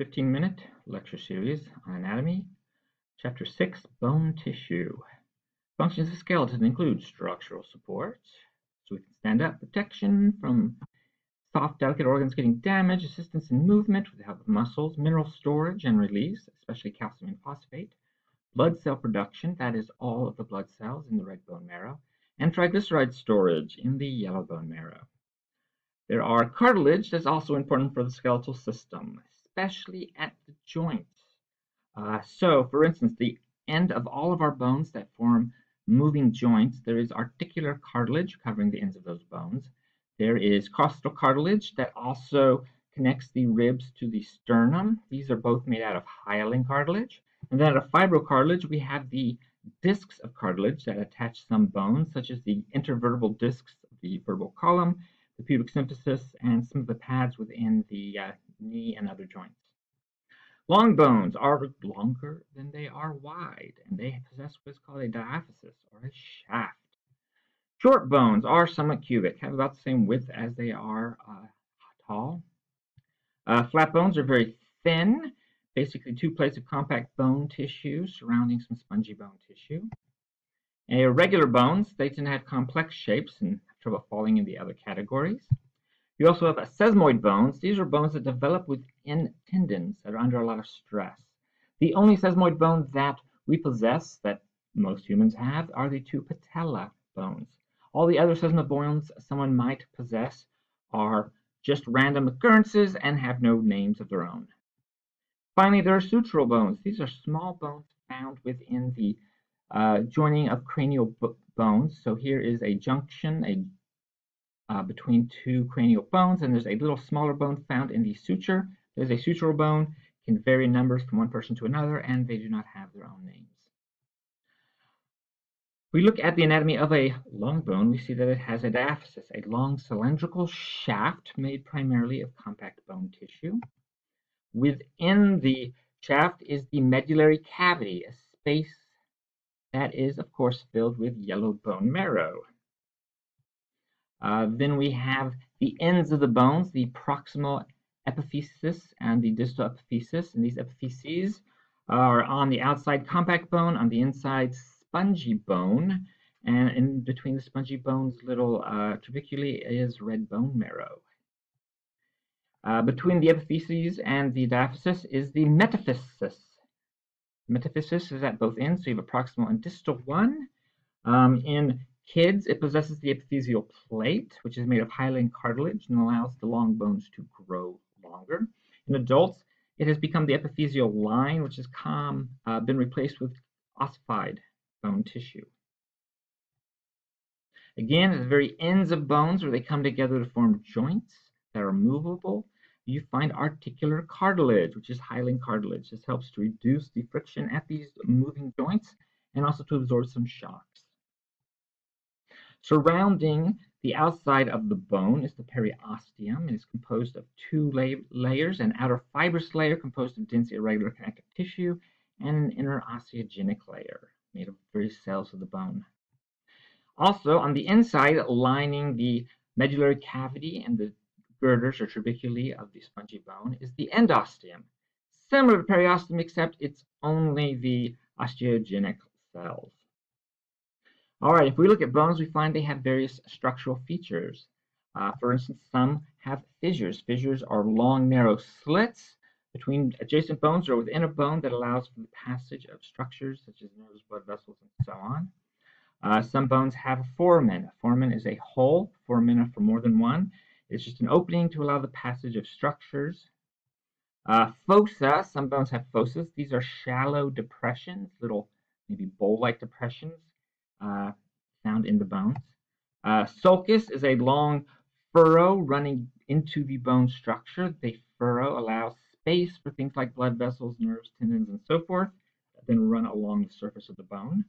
15-minute lecture series on anatomy, chapter 6, bone tissue. Functions of skeleton include structural support, so we can stand up, protection from soft, delicate organs getting damaged, assistance in movement with the help of muscles, mineral storage and release, especially calcium and phosphate, blood cell production, that is all of the blood cells in the red bone marrow, and triglyceride storage in the yellow bone marrow. There are cartilage that's also important for the skeletal system, especially at the joint. So, for instance, the end of all of our bones that form moving joints, there is articular cartilage covering the ends of those bones. There is costal cartilage that also connects the ribs to the sternum. These are both made out of hyaline cartilage. And then out of fibrocartilage, we have the discs of cartilage that attach some bones, such as the intervertebral discs of the vertebral column, the pubic symphysis, and some of the pads within the knee and other joints. Long bones are longer than they are wide, and they possess what is called a diaphysis, or a shaft. Short bones are somewhat cubic, have about the same width as they are tall. Flat bones are very thin, basically two plates of compact bone tissue surrounding some spongy bone tissue. And irregular bones, they tend to have complex shapes and have trouble falling in the other categories. You also have sesamoid bones. These are bones that develop within tendons that are under a lot of stress. The only sesamoid bone that we possess, that most humans have, are the two patella bones. All the other sesamoid bones someone might possess are just random occurrences and have no names of their own. Finally, there are sutural bones. These are small bones found within the joining of cranial bones. So here is a junction, between two cranial bones, and there's a little smaller bone found in the suture. There's a sutural bone, can vary in numbers from one person to another, and they do not have their own names. We look at the anatomy of a long bone, we see that it has a diaphysis, a long cylindrical shaft made primarily of compact bone tissue. Within the shaft is the medullary cavity, a space that is, of course, filled with yellow bone marrow. Then we have the ends of the bones, the proximal epiphysis and the distal epiphysis. And these epiphyses are on the outside compact bone, on the inside spongy bone, and in between the spongy bones, little trabeculae is red bone marrow. Between the epiphyses and the diaphysis is the metaphysis. Metaphysis is at both ends, so you have a proximal and distal one. In kids, it possesses the epiphyseal plate, which is made of hyaline cartilage and allows the long bones to grow longer. In adults, it has become the epiphyseal line, which has been replaced with ossified bone tissue. Again, at the very ends of bones, where they come together to form joints that are movable, you find articular cartilage, which is hyaline cartilage. This helps to reduce the friction at these moving joints and also to absorb some shocks. Surrounding the outside of the bone is the periosteum, and it's composed of two layers, an outer fibrous layer composed of dense irregular connective tissue, and an inner osteogenic layer made of various cells of the bone. Also, on the inside, lining the medullary cavity and the girders or trabeculae of the spongy bone is the endosteum, similar to periosteum, except it's only the osteogenic cells. All right, if we look at bones, we find they have various structural features. For instance, some have fissures. Fissures are long, narrow slits between adjacent bones or within a bone that allows for the passage of structures such as nerves, blood vessels, and so on. Some bones have a foramen. A foramen is a hole. Foramina for more than one. It's just an opening to allow the passage of structures. Fossa, some bones have fossas. These are shallow depressions, little maybe bowl-like depressions found in the bones. Sulcus is a long furrow running into the bone structure. The furrow allows space for things like blood vessels, nerves, tendons, and so forth that then run along the surface of the bone.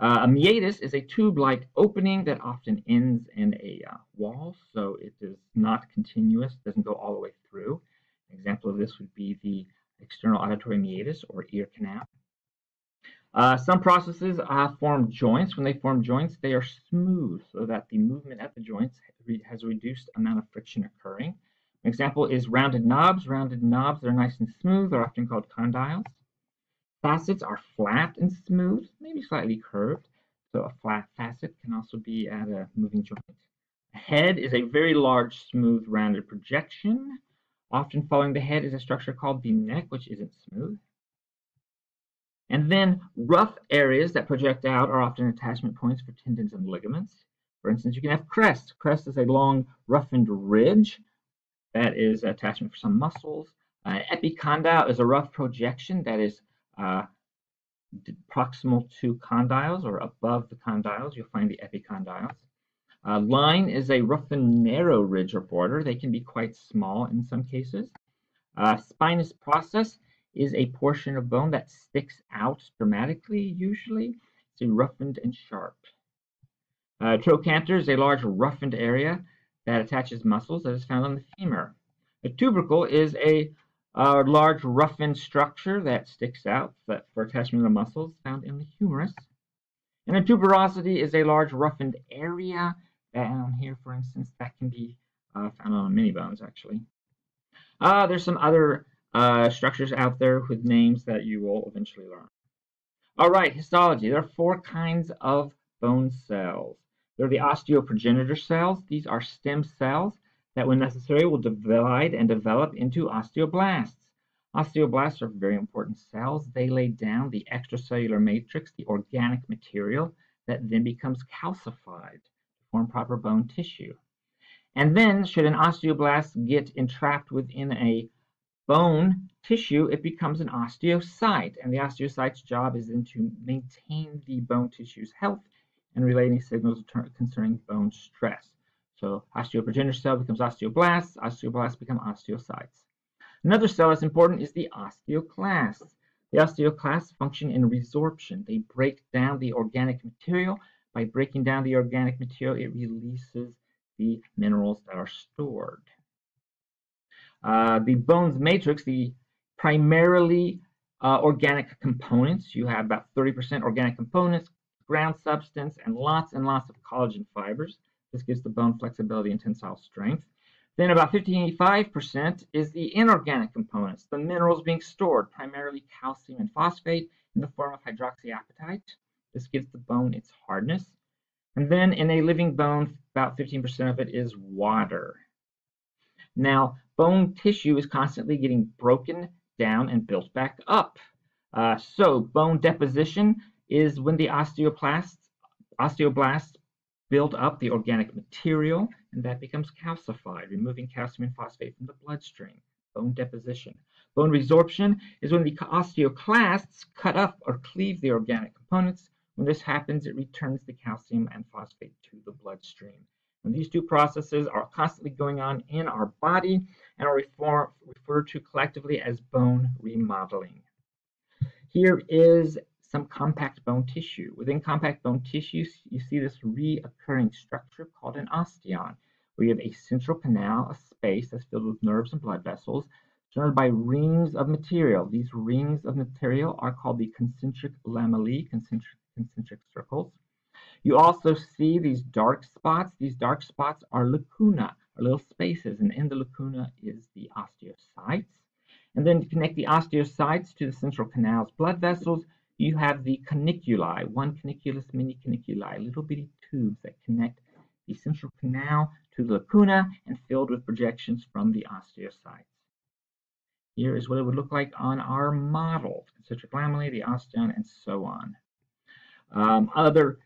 A meatus is a tube-like opening that often ends in a wall, so it is not continuous, doesn't go all the way through. An example of this would be the external auditory meatus or ear canal. Some processes form joints. When they form joints, they are smooth so that the movement at the joints has a reduced amount of friction occurring. An example is rounded knobs. Rounded knobs that are nice and smooth are often called condyles. Facets are flat and smooth, maybe slightly curved. So a flat facet can also be at a moving joint. A head is a very large, smooth, rounded projection. Often following the head is a structure called the neck, which isn't smooth. And then rough areas that project out are often attachment points for tendons and ligaments. For instance, you can have crest. Crest is a long, roughened ridge that is an attachment for some muscles. Epicondyle is a rough projection that is proximal to condyles or above the condyles. You'll find the epicondyles. Line is a rough and narrow ridge or border. They can be quite small in some cases. Spinous process is a portion of bone that sticks out dramatically, usually. It's roughened and sharp. Trochanter is a large roughened area that attaches muscles that is found on the femur. A tubercle is a large roughened structure that sticks out that for attachment of muscles found in the humerus. And a tuberosity is a large roughened area that here, for instance, that can be found on many bones, actually. There's some other structures out there with names that you will eventually learn. All right, histology. There are four kinds of bone cells. There are the osteoprogenitor cells. These are stem cells that, when necessary, will divide and develop into osteoblasts. Osteoblasts are very important cells. They lay down the extracellular matrix, the organic material, that then becomes calcified to form proper bone tissue. And then, should an osteoblast get entrapped within a bone tissue, it becomes an osteocyte, and the osteocyte's job is then to maintain the bone tissue's health and relating signals concerning bone stress. So osteoprogenitor cell becomes osteoblasts, osteoblasts become osteocytes. Another cell that's important is the osteoclasts. The osteoclasts function in resorption. They break down the organic material. By breaking down the organic material, it releases the minerals that are stored. The bone's matrix, the primarily organic components, you have about 30% organic components, ground substance, and lots of collagen fibers. This gives the bone flexibility and tensile strength. Then about 55% is the inorganic components, the minerals being stored, primarily calcium and phosphate in the form of hydroxyapatite. This gives the bone its hardness. And then in a living bone, about 15% of it is water. Now, bone tissue is constantly getting broken down and built back up. So bone deposition is when the osteoblasts build up the organic material, and that becomes calcified, removing calcium and phosphate from the bloodstream, bone deposition. Bone resorption is when the osteoclasts cut up or cleave the organic components. When this happens, it returns the calcium and phosphate to the bloodstream. And these two processes are constantly going on in our body and are referred to collectively as bone remodeling. Here is some compact bone tissue. Within compact bone tissue, you see this reoccurring structure called an osteon, where you have a central canal, a space that's filled with nerves and blood vessels, surrounded by rings of material. These rings of material are called the concentric lamellae, concentric circles. You also see these dark spots. These dark spots are lacuna, or little spaces, and in the lacuna is the osteocytes. And then to connect the osteocytes to the central canal's blood vessels, you have the caniculi, one caniculus, many caniculi, little bitty tubes that connect the central canal to the lacuna and filled with projections from the osteocytes. Here is what it would look like on our model, concentric lamellae, the osteon, and so on. Other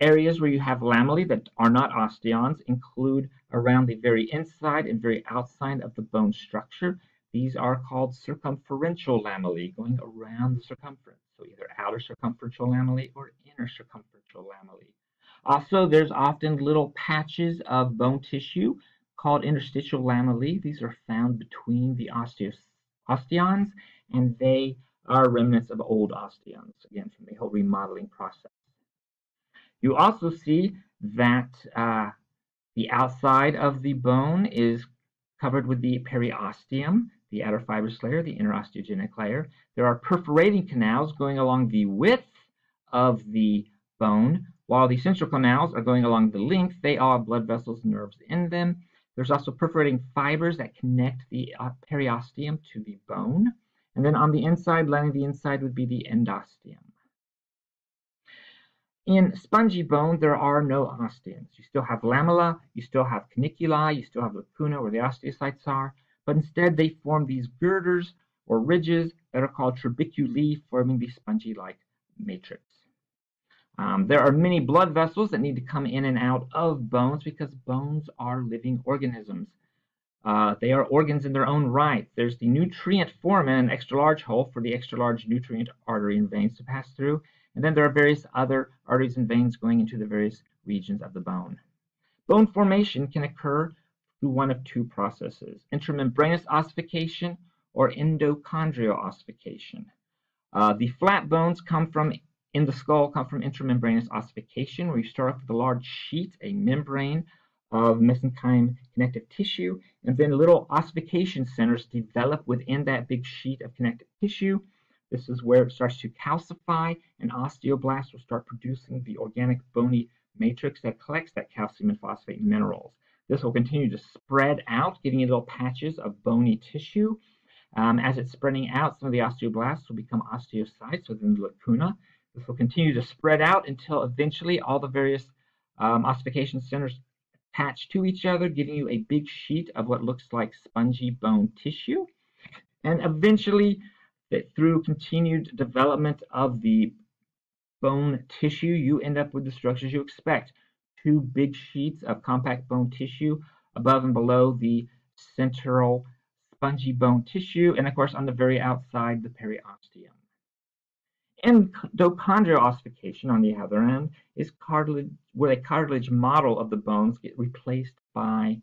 areas where you have lamellae that are not osteons include around the very inside and very outside of the bone structure. These are called circumferential lamellae, going around the circumference. So either outer circumferential lamellae or inner circumferential lamellae. Also, there's often little patches of bone tissue called interstitial lamellae. These are found between the osteons, and they are remnants of old osteons, again, from the whole remodeling process. You also see that the outside of the bone is covered with the periosteum, the outer fibrous layer, the inner osteogenic layer. There are perforating canals going along the width of the bone, while the central canals are going along the length. They all have blood vessels and nerves in them. There's also perforating fibers that connect the periosteum to the bone. And then on the inside, lining the inside would be the endosteum. In spongy bone, there are no osteons. You still have lamella, you still have caniculi, you still have lacuna where the osteocytes are, but instead they form these girders or ridges that are called trabeculae, forming the spongy-like matrix. There are many blood vessels that need to come in and out of bones because bones are living organisms. They are organs in their own right. There's the nutrient foramen, an extra-large hole for the extra-large nutrient artery and veins to pass through. And then there are various other arteries and veins going into the various regions of the bone. Bone formation can occur through one of two processes: intramembranous ossification or endochondrial ossification. The flat bones in the skull come from intramembranous ossification, where you start off with a large sheet, a membrane of mesenchyme connective tissue, and then little ossification centers develop within that big sheet of connective tissue. This is where it starts to calcify, and osteoblasts will start producing the organic bony matrix that collects that calcium and phosphate minerals. This will continue to spread out, giving you little patches of bony tissue. As it's spreading out, some of the osteoblasts will become osteocytes within the lacuna. This will continue to spread out until eventually all the various ossification centers attach to each other, giving you a big sheet of what looks like spongy bone tissue. And eventually, that through continued development of the bone tissue, you end up with the structures you expect: two big sheets of compact bone tissue above and below the central spongy bone tissue, and of course on the very outside, the periosteum. Endochondrial ossification, on the other end, is cartilage, where the cartilage model of the bones get replaced by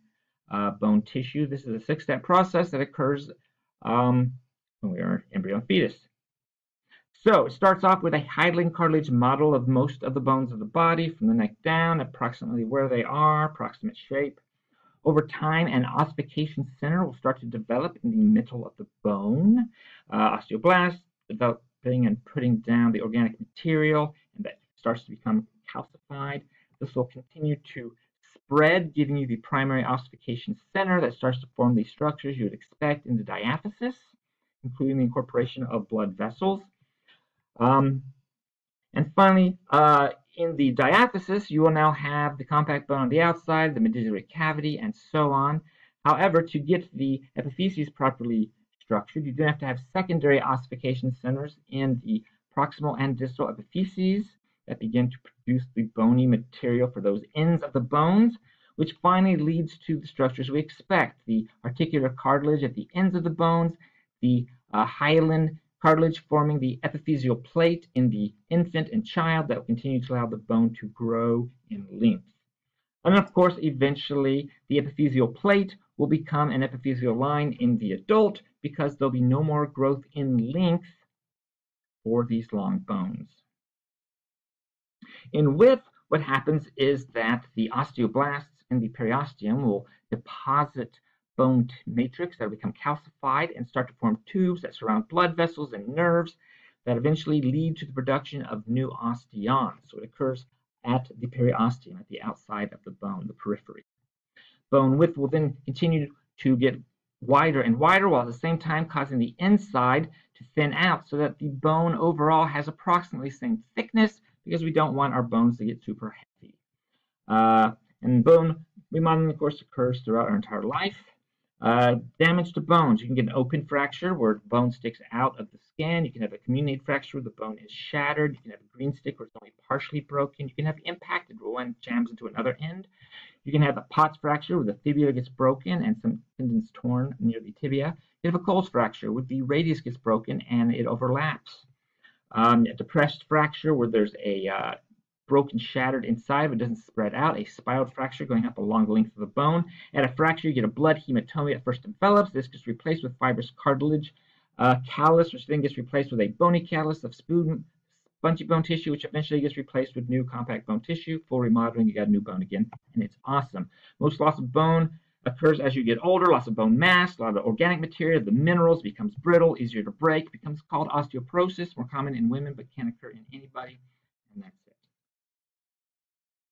bone tissue. This is a six-step process that occurs when we are embryo and fetus. So it starts off with a hyaline cartilage model of most of the bones of the body from the neck down, approximately where they are, approximate shape. Over time, an ossification center will start to develop in the middle of the bone. Osteoblasts developing and putting down the organic material, and that starts to become calcified. This will continue to spread, giving you the primary ossification center that starts to form these structures you would expect in the diaphysis, including the incorporation of blood vessels. And finally, in the diaphysis, you will now have the compact bone on the outside, the medullary cavity, and so on. However, to get the epiphyses properly structured, you then have to have secondary ossification centers in the proximal and distal epiphyses that begin to produce the bony material for those ends of the bones, which finally leads to the structures we expect: the articular cartilage at the ends of the bones, the hyaline cartilage forming the epiphyseal plate in the infant and child that will continue to allow the bone to grow in length. And of course, eventually, the epiphyseal plate will become an epiphyseal line in the adult because there'll be no more growth in length for these long bones. In width, what happens is that the osteoblasts in the periosteum will deposit bone matrix that will become calcified and start to form tubes that surround blood vessels and nerves that eventually lead to the production of new osteons. So it occurs at the periosteum, at the outside of the bone, the periphery. Bone width will then continue to get wider and wider, while at the same time causing the inside to thin out so that the bone overall has approximately the same thickness, because we don't want our bones to get super heavy. And bone remodeling, of course, occurs throughout our entire life. Damage to bones. You can get an open fracture where bone sticks out of the skin. You can have a comminuted fracture where the bone is shattered. You can have a green stick where it's only partially broken. You can have impacted where one jams into another end. You can have a Pott's fracture where the fibula gets broken and some tendons torn near the tibia. You have a Cole's fracture where the radius gets broken and it overlaps. A depressed fracture where there's a broken, shattered inside, but doesn't spread out, a spiral fracture going up a long length of the bone. At a fracture, you get a blood hematoma that first develops. This gets replaced with fibrous cartilage callus, which then gets replaced with a bony callus of spongy bone tissue, which eventually gets replaced with new compact bone tissue. Full remodeling, you got a new bone again, and it's awesome. Most loss of bone occurs as you get older, loss of bone mass, a lot of organic material, the minerals, becomes brittle, easier to break, becomes called osteoporosis, more common in women, but can occur in anybody. And that's